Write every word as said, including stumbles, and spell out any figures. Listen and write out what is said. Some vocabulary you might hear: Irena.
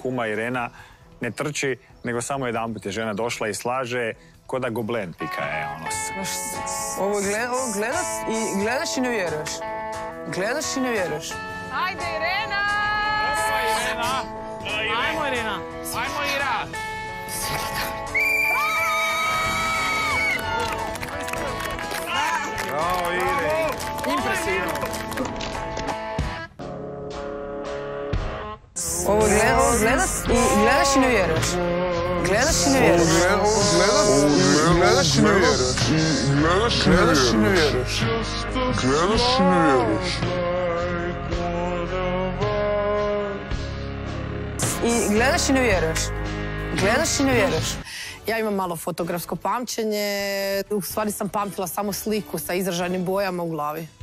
kuma Irena ne trči, nego samo jedan put je žena došla i slaže ko da goblen pika je ono. Ovo gledaš i gledaš i ne vjeruješ. Gledaš i ne vjeruješ. Ajde Irena! Ajmo Irena! Ajmo Irena! Bravo Irena! Impresivno! Ovo gledaš i gledaš i ne vjeruješ. Gledaš i ne vjeruješ. Ovo gledaš i gledaš i gledaš i ne vjeruješ. Gledaš i ne vjeruješ. I gledaš i ne vjeruješ. Gledaš i ne vjeruješ. Ja imam malo fotografsko pamćenje. U stvari sam pamtila samo sliku sa izražajnim bojama u glavi.